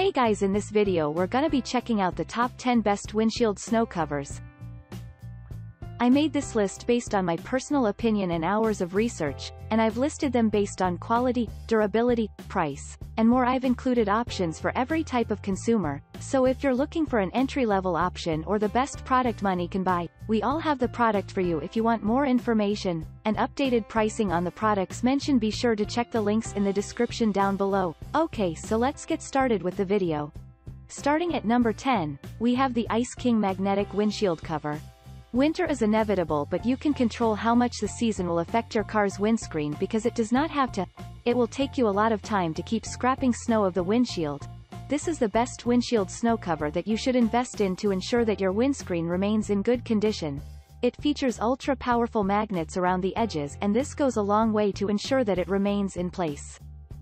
Hey guys, in this video we're gonna be checking out the top 10 best windshield snow covers. I made this list based on my personal opinion and hours of research, and I've listed them based on quality, durability, price, and more. I've included options for every type of consumer, so if you're looking for an entry-level option or the best product money can buy, we all have the product for you. If you want more information and updated pricing on the products mentioned, be sure to check the links in the description down below. Okay, so let's get started with the video. Starting at number 10, we have the Ice King Magnetic Windshield Cover. Winter is inevitable, but you can control how much the season will affect your car's windscreen because it does not have to. It will take you a lot of time to keep scraping snow of the windshield. This is the best windshield snow cover that you should invest in to ensure that your windscreen remains in good condition. It features ultra-powerful magnets around the edges, and this goes a long way to ensure that it remains in place.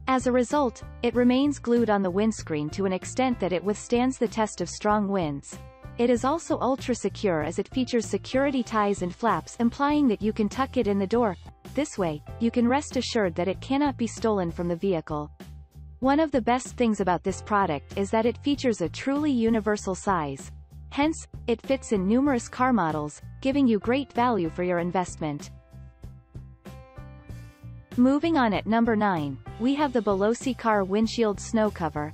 As a result, it remains glued on the windscreen to an extent that it withstands the test of strong winds. It is also ultra-secure as it features security ties and flaps, implying that you can tuck it in the door. This way, you can rest assured that it cannot be stolen from the vehicle. One of the best things about this product is that it features a truly universal size. Hence, it fits in numerous car models, giving you great value for your investment. Moving on, at number 9, we have the Belosi Car Windshield Snow Cover.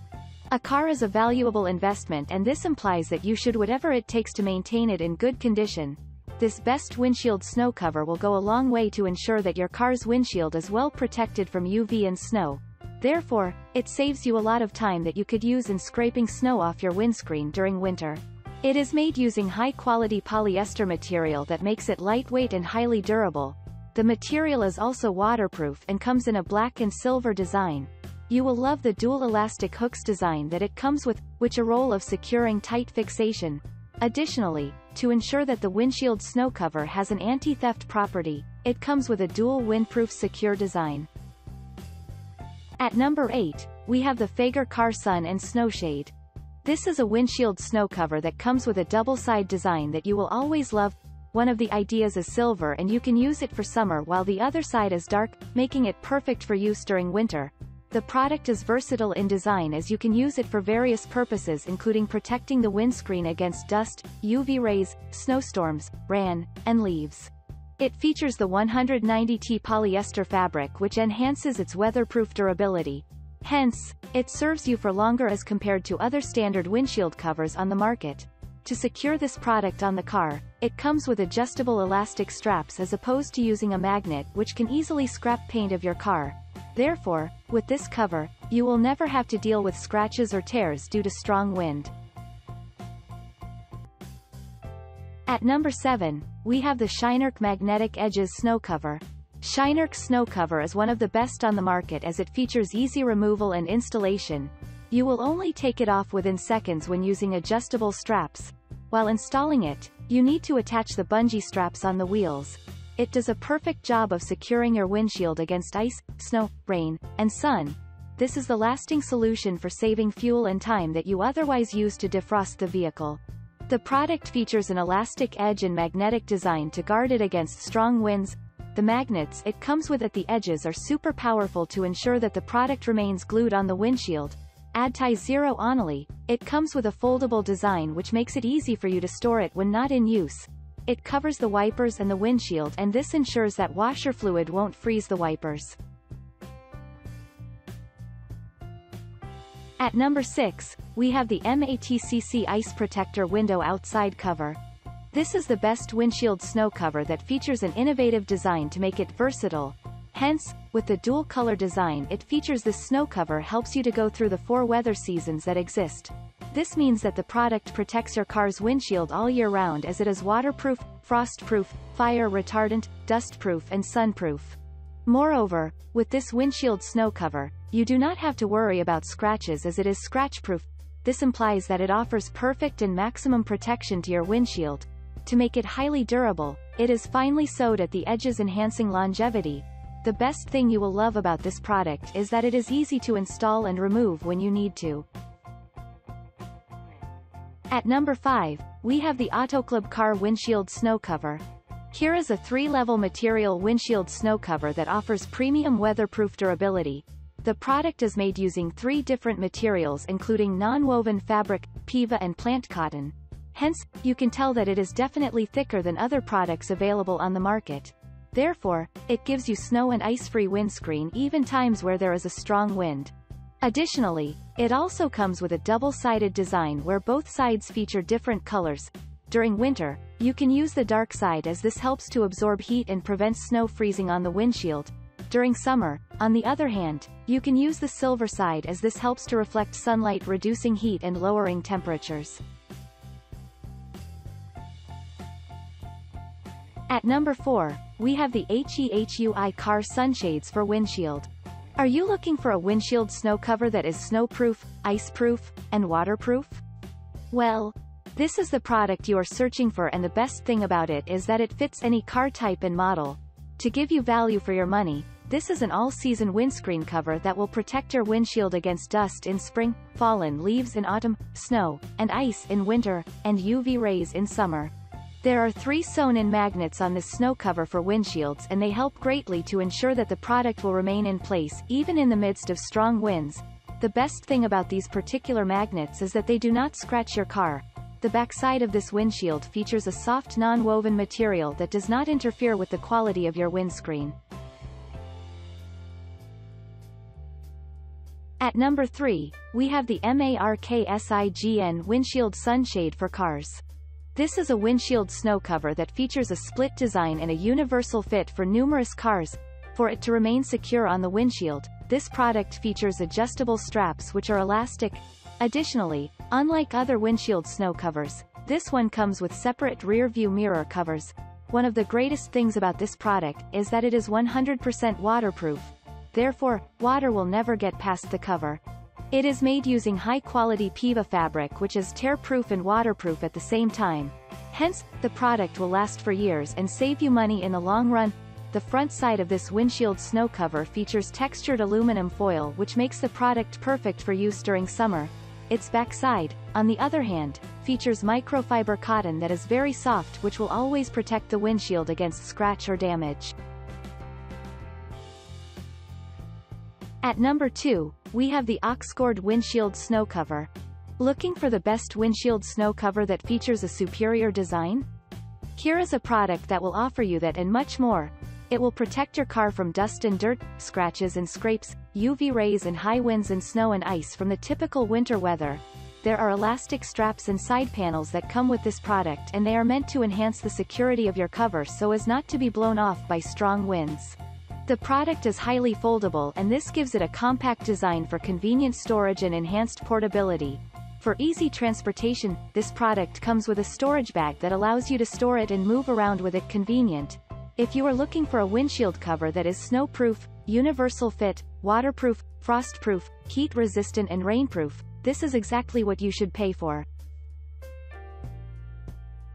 A car is a valuable investment, and this implies that you should do whatever it takes to maintain it in good condition. This best windshield snow cover will go a long way to ensure that your car's windshield is well protected from UV and snow. Therefore, it saves you a lot of time that you could use in scraping snow off your windscreen during winter. It is made using high-quality polyester material that makes it lightweight and highly durable. The material is also waterproof and comes in a black and silver design. You will love the dual elastic hooks design that it comes with, which a role of securing tight fixation. Additionally, to ensure that the windshield snow cover has an anti-theft property, it comes with a dual windproof secure design. At number 8, we have the Feagar Car Sun and Snow Shade. This is a windshield snow cover that comes with a double-side design that you will always love. One of the ideas is silver, and you can use it for summer, while the other side is dark, making it perfect for use during winter. The product is versatile in design as you can use it for various purposes, including protecting the windscreen against dust, UV rays, snowstorms, rain, and leaves. It features the 190T polyester fabric, which enhances its weatherproof durability. Hence, it serves you for longer as compared to other standard windshield covers on the market. To secure this product on the car, it comes with adjustable elastic straps as opposed to using a magnet, which can easily scratch paint of your car. Therefore, with this cover, you will never have to deal with scratches or tears due to strong wind. At number 7, we have the Shinerk Magnetic Edges Snow Cover. Shinerk Snow Cover is one of the best on the market as it features easy removal and installation. You will only take it off within seconds when using adjustable straps. While installing it, you need to attach the bungee straps on the wheels. It does a perfect job of securing your windshield against ice, snow, rain, and sun. This is the lasting solution for saving fuel and time that you otherwise use to defrost the vehicle. The product features an elastic edge and magnetic design to guard it against strong winds. The magnets it comes with at the edges are super powerful to ensure that the product remains glued on the windshield. Anti-zero only, it comes with a foldable design which makes it easy for you to store it when not in use. It covers the wipers and the windshield, and this ensures that washer fluid won't freeze the wipers. At number 6, we have the MATCC Ice Protector Window Outside Cover. This is the best windshield snow cover that features an innovative design to make it versatile. Hence, with the dual color design it features, this snow cover helps you to go through the 4 weather seasons that exist. This means that the product protects your car's windshield all year round as it is waterproof, frostproof, fire retardant, dustproof, and sunproof. Moreover, with this windshield snow cover, you do not have to worry about scratches as it is scratchproof. This implies that it offers perfect and maximum protection to your windshield. To make it highly durable, it is finely sewed at the edges, enhancing longevity. The best thing you will love about this product is that it is easy to install and remove when you need to. At number 5, we have the AUTOCLUB Car Windshield Snow Cover. Here is a 3-level material windshield snow cover that offers premium weatherproof durability. The product is made using 3 different materials including non-woven fabric, PIVA and plant cotton. Hence, you can tell that it is definitely thicker than other products available on the market. Therefore, it gives you snow and ice-free windscreen even times where there is a strong wind. Additionally, it also comes with a double-sided design where both sides feature different colors. During winter, you can use the dark side as this helps to absorb heat and prevents snow freezing on the windshield. During summer, on the other hand, you can use the silver side as this helps to reflect sunlight, reducing heat and lowering temperatures. At number 4, we have the HEHUI Car Sunshades for Windshield. Are you looking for a windshield snow cover that is snowproof, ice-proof, and waterproof? Well, this is the product you are searching for, and the best thing about it is that it fits any car type and model. To give you value for your money, this is an all-season windscreen cover that will protect your windshield against dust in spring, fallen leaves in autumn, snow, and ice in winter, and UV rays in summer. There are 3 sewn-in magnets on this snow cover for windshields, and they help greatly to ensure that the product will remain in place even in the midst of strong winds. The best thing about these particular magnets is that they do not scratch your car. The backside of this windshield features a soft non-woven material that does not interfere with the quality of your windscreen. At number 3, we have the MARKSIGN Windshield Sunshade for Cars. This is a windshield snow cover that features a split design and a universal fit for numerous cars. For it to remain secure on the windshield, this product features adjustable straps which are elastic. Additionally, unlike other windshield snow covers, this one comes with separate rear-view mirror covers. One of the greatest things about this product is that it is 100% waterproof. Therefore, water will never get past the cover. It is made using high-quality PIVA fabric which is tear-proof and waterproof at the same time. Hence, the product will last for years and save you money in the long run. The front side of this windshield snow cover features textured aluminum foil which makes the product perfect for use during summer. Its backside, on the other hand, features microfiber cotton that is very soft which will always protect the windshield against scratch or damage. At number 2, we have the OxGord Windshield Snow Cover. Looking for the best windshield snow cover that features a superior design? Here is a product that will offer you that and much more. It will protect your car from dust and dirt, scratches and scrapes, UV rays and high winds and snow and ice from the typical winter weather. There are elastic straps and side panels that come with this product, and they are meant to enhance the security of your cover so as not to be blown off by strong winds. The product is highly foldable, and this gives it a compact design for convenient storage and enhanced portability. For easy transportation, this product comes with a storage bag that allows you to store it and move around with it convenient. If you are looking for a windshield cover that is snowproof, universal fit, waterproof, frostproof, heat-resistant and rainproof, this is exactly what you should pay for.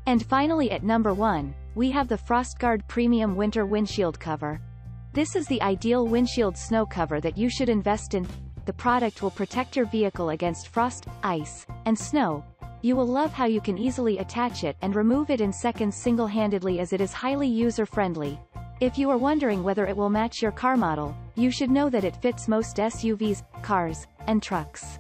And finally, at number 1, we have the FrostGuard Premium Winter Windshield Cover. This is the ideal windshield snow cover that you should invest in. The product will protect your vehicle against frost, ice, and snow. You will love how you can easily attach it and remove it in seconds single-handedly, as it is highly user-friendly. If you are wondering whether it will match your car model, you should know that it fits most SUVs, cars, and trucks.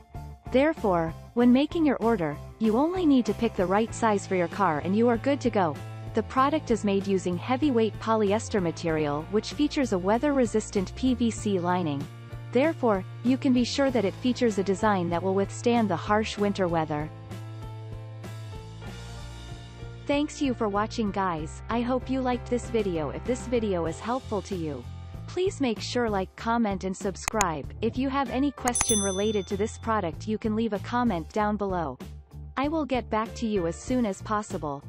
Therefore, when making your order, you only need to pick the right size for your car and you are good to go. The product is made using heavyweight polyester material which features a weather-resistant PVC lining. Therefore, you can be sure that it features a design that will withstand the harsh winter weather. Thanks you for watching, guys. I hope you liked this video. If this video is helpful to you, please make sure like, comment and subscribe. If you have any question related to this product, you can leave a comment down below. I will get back to you as soon as possible.